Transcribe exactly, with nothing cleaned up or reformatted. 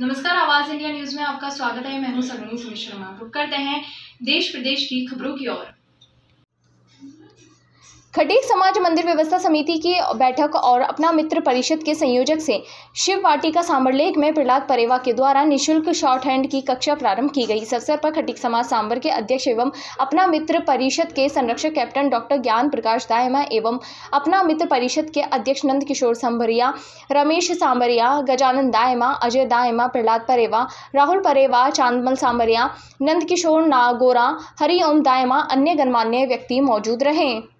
नमस्कार, आवाज India news में आपका स्वागत है। मैं हूं सलोनी शर्मा। रुक करते हैं देश प्रदेश की खबरों की ओर। खटीक समाज मंदिर व्यवस्था समिति की बैठक और अपना मित्र परिषद के संयोजक से शिव पार्टी का सांभरलेक में प्रहलाद परेवा के द्वारा निःशुल्क शॉर्ट हैंड की कक्षा प्रारंभ की गई। इस अवसर पर खटीक समाज सांभर के अध्यक्ष एवं अपना मित्र परिषद के संरक्षक कैप्टन डॉक्टर ज्ञान प्रकाश दायमा एवं अपना मित्र परिषद के अध्यक्ष नंदकिशोर संबरिया, रमेश सांबरिया, गजानंद दायमा, अजय दायमा, प्रहलाद परेवा, राहुल परेवा, चांदमल सांबरिया, नंदकिशोर नागोरा, हरिओम दायमा अन्य गणमान्य व्यक्ति मौजूद रहे।